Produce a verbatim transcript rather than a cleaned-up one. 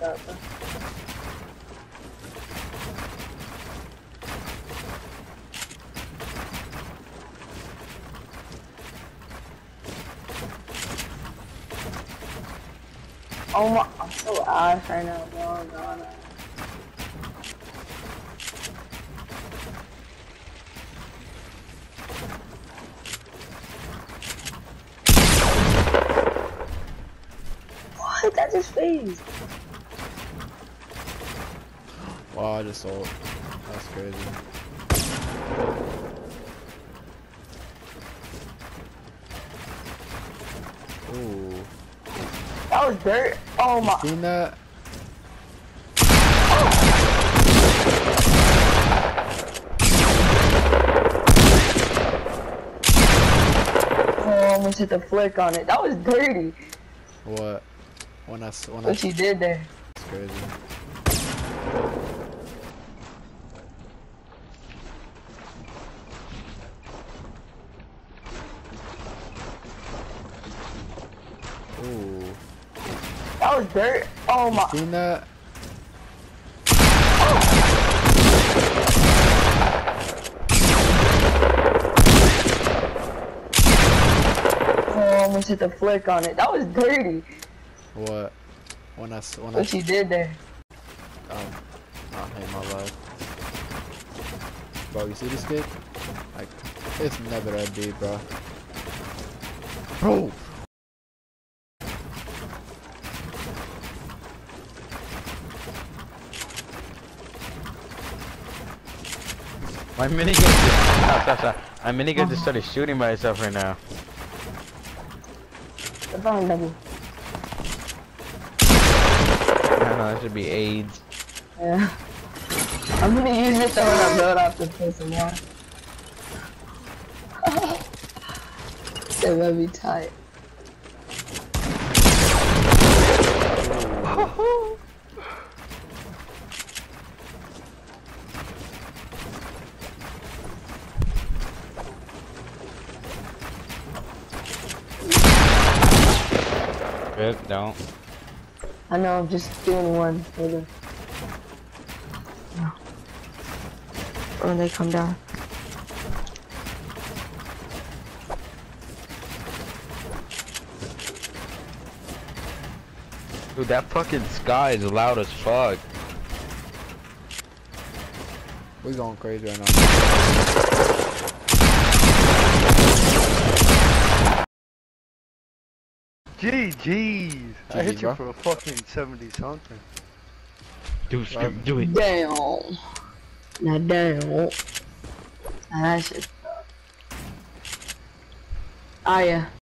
plata. Oh my, I'm so ass right now. Oh god. What? That's his face. Wow, I just saw it. That's crazy. Ooh. That was dirt. Oh my. You seen that? Oh, I almost hit the flick on it. That was dirty. What? When I when what I, she did there. It's crazy. Ooh. That was dirt. Oh my. You seen that? Oh, I almost hit the flick on it. That was dirty. What? When I when what I. She did there. Um, I hate my life. Bro, you see this kid? Like, it's never that deep, bro. Bro. My minigun just, stop, stop, stop. My minigun just started shooting by itself right now. It's on level. I don't know, that should be AIDS. Yeah. I'm gonna use this to run a build off the prison, yeah. They will be tight. Good, don't. I know, I'm just doing one. Later. No. When they come down. Dude, that fucking sky is loud as fuck. We're going crazy right now. G G's! I hit you for a fucking seventy something. Dude, Scoop, do it. Damn. Now damn. Now that shit. Ah yeah.